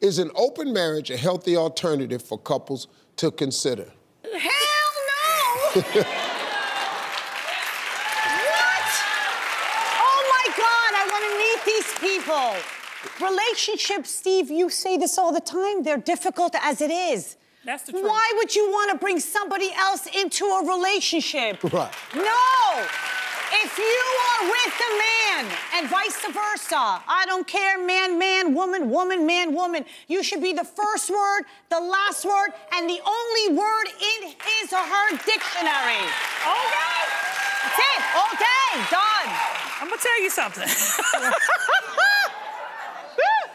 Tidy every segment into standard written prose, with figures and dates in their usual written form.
Is an open marriage a healthy alternative for couples to consider? Hell no! What? Oh my God, I want to meet these people. Relationships, Steve, you say this all the time, they're difficult as it is. That's the truth. Why would you want to bring somebody else into a relationship? Right. No! If you are with a man and vice versa, I don't care, man, man, woman, woman, you should be the first word, the last word, and the only word in his or her dictionary. Okay? That's it. All day. Done. I'm going to tell you something.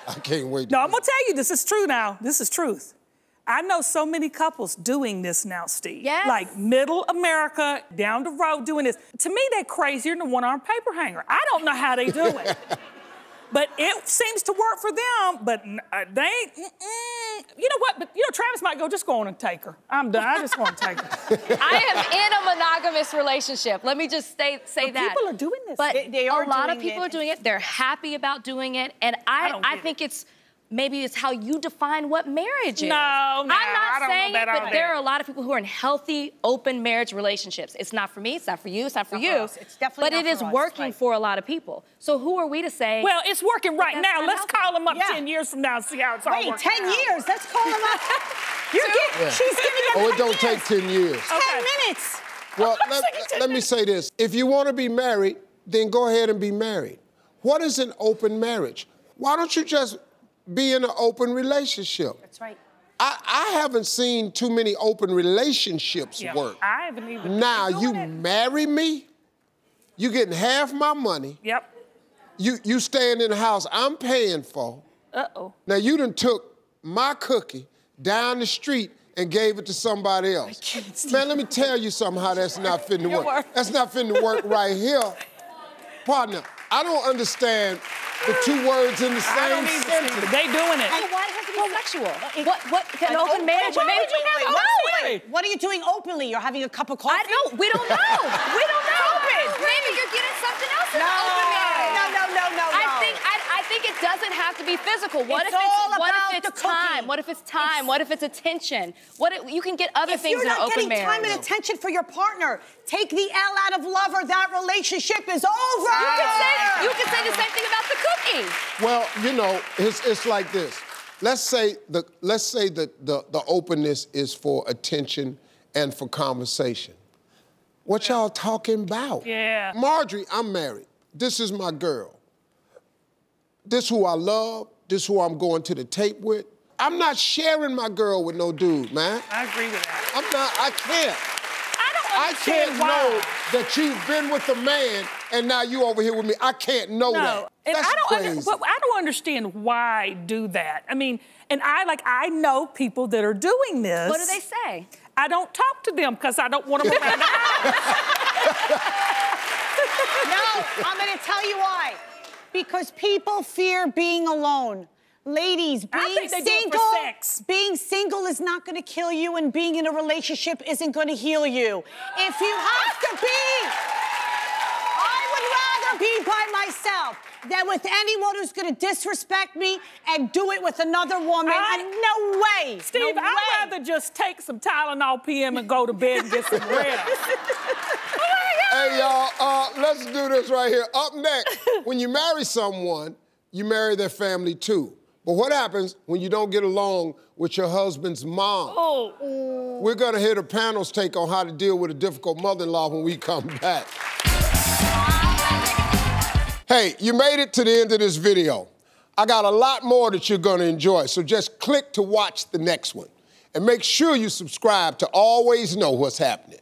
I can't wait. No, I'm going to tell you, this is true now. This is truth. I know so many couples doing this now, Steve. Yes. Like middle America, down the road doing this. To me, they're crazier than a one-armed paper hanger. I don't know how they do it. But it seems to work for them, but they ain't, You know what? But, you know, Travis might go, just go on and take her. I'm done. I just want to take her. I am in a monogamous relationship. Let me just say that. People are doing this. But a lot of people are doing it. They're happy about doing it. And I think it's... Maybe it's how you define what marriage is. No, I'm not saying it, but there are a lot of people who are in healthy, open marriage relationships. It's not for me, it's not for you, it's not for you. It's definitely not for us. But it is working for a lot of people. So who are we to say... Well, it's working right now. Let's call them up 10 years from now and see how it's all working. Wait, 10 years? Let's call them up. She's giving us 10 years. Oh, it don't take 10 years. 10 minutes. Well, let me say this. If you want to be married, then go ahead and be married. What is an open marriage? Why don't you just... be in an open relationship. That's right. I haven't seen too many open relationships work. I haven't either. Now, you marry me, you getting half my money. Yep. You staying in the house I'm paying for. Uh-oh. Now, you done took my cookie down the street and gave it to somebody else. I can't stand Man, let me tell you something how that's not fitting to work. That's not fitting to work right here. Partner, I don't understand... the two words in the same sentence. They doing it. And why does it have to be sexual? What an open marriage? What are you doing openly? You're having a cup of coffee? We don't know. We don't know. Maybe you're getting something else in an open marriage. No. I think it doesn't have to be physical. What if it's time? What if it's time? What if it's attention? You can get other things in an open marriage. If you're not getting time and attention for your partner, take the L out of love or that relationship is over. You can say the same thing about the cookie. Well, you know, it's like this. Let's say the openness is for attention and for conversation. What y'all talking about? Yeah. Marjorie, I'm married. This is my girl. This who I love, this who I'm going to the tape with. I'm not sharing my girl with no dude, man. I agree with that. I can't. I don't understand why. I can't know that you've been with a man and now you over here with me. I can't know that. And that's I don't understand why do that. I mean, and I know people that are doing this. What do they say? I don't talk to them because I don't want them around the house. No, I'm going to tell you why. Because people fear being alone. Ladies, being single is not gonna kill you, and being in a relationship isn't gonna heal you. If you have to be, I would rather be by myself than with anyone who's gonna disrespect me and do it with another woman. No way. Steve, I'd rather just take some Tylenol PM and go to bed and get some rest. Hey, y'all, let's do this right here. Up next, when you marry someone, you marry their family, too. But what happens when you don't get along with your husband's mom? Oh. We're going to hear the panel's take on how to deal with a difficult mother-in-law when we come back. Hey, you made it to the end of this video. I got a lot more that you're going to enjoy, so just click to watch the next one. And make sure you subscribe to always know what's happening.